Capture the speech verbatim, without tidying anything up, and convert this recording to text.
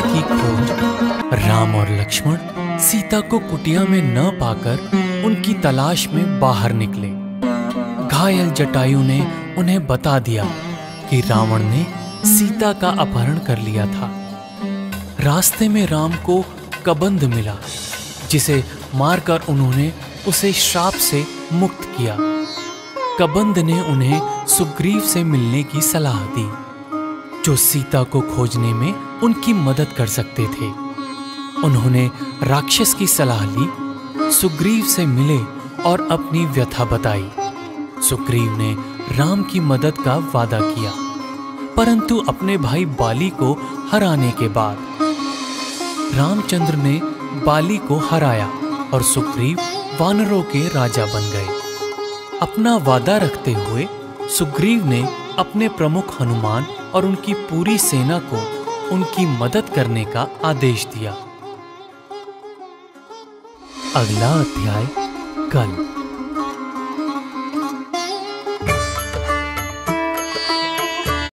सीता की खोज। राम और लक्ष्मण सीता को कुटिया में न पाकर उनकी तलाश में बाहर निकले। घायल जटायु ने उन्हें बता दिया कि रावण ने सीता का अपहरण कर लिया था। रास्ते में राम को कबंध मिला, जिसे मारकर उन्होंने उसे श्राप से मुक्त किया। कबंध ने उन्हें सुग्रीव से मिलने की सलाह दी, जो सीता को खोजने में उनकी मदद कर सकते थे। उन्होंने राक्षस की सलाह ली, सुग्रीव से मिले और अपनी व्यथा बताई। सुग्रीव ने राम की मदद का वादा किया, परंतु अपने भाई बाली को हराने के बाद। रामचंद्र ने बाली को हराया और सुग्रीव वानरों के राजा बन गए। अपना वादा रखते हुए सुग्रीव ने अपने प्रमुख हनुमान और उनकी पूरी सेना को उनकी मदद करने का आदेश दिया। अगला अध्याय कल।